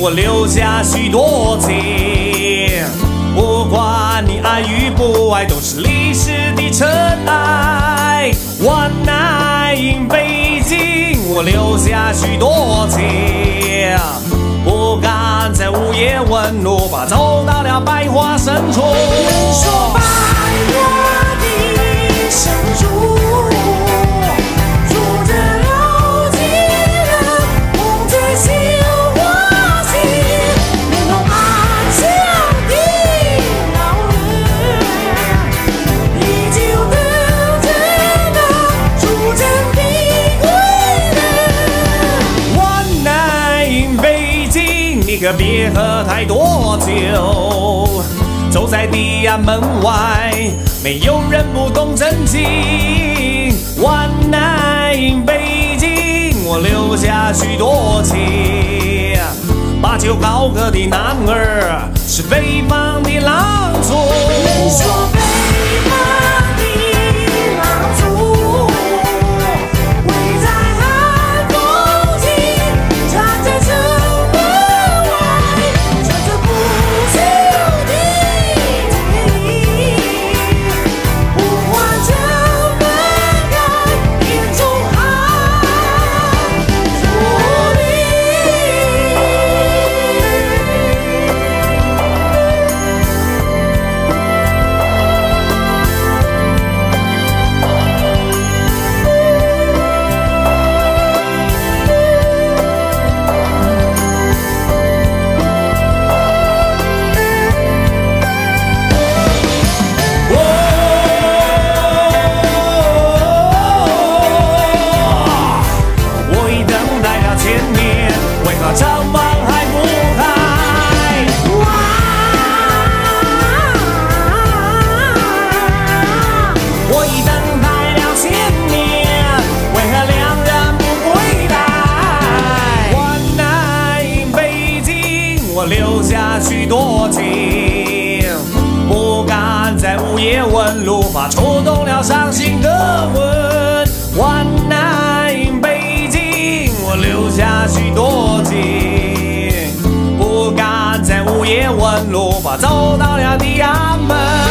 我留下许多情。不管你爱与不爱，都是历史的尘埃。One night in Beijing，我留下许多情。不敢在午夜问路，怕走到了百花深处。人说百花的深处。 你可别喝太多酒，走在地安门外，没有人不懂真情。One night in Beijing， 我留下许多情。把酒高歌的男儿，是北方的狼族。 留下许多情，不敢在午夜问路，怕触动了伤心的吻。One night in Beijing， 我留下许多情，不敢在午夜问路，怕走到了地安门。